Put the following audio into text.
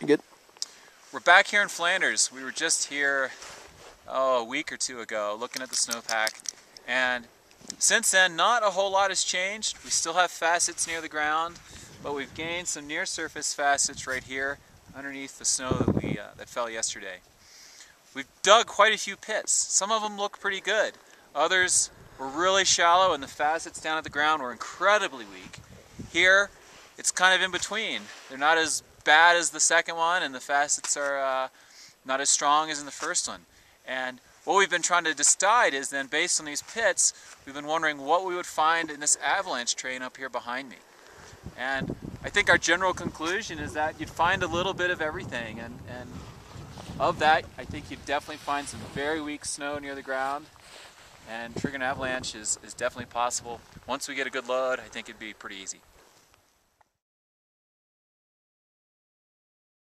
You good? We're back here in Flanders. We were just here a week or two ago looking at the snowpack, and since then not a whole lot has changed. We still have facets near the ground, but we've gained some near surface facets right here underneath the snow that fell yesterday. We've dug quite a few pits. Some of them look pretty good. Others were really shallow and the facets down at the ground were incredibly weak. Here it's kind of in between. They're not as bad as the second one and the facets are not as strong as in the first one. And what we've been trying to decide is then, based on these pits, we've been wondering what we would find in this avalanche train up here behind me. And I think our general conclusion is that you'd find a little bit of everything, and of that, I think you'd definitely find some very weak snow near the ground, and triggering an avalanche is definitely possible. Once we get a good load, I think it'd be pretty easy.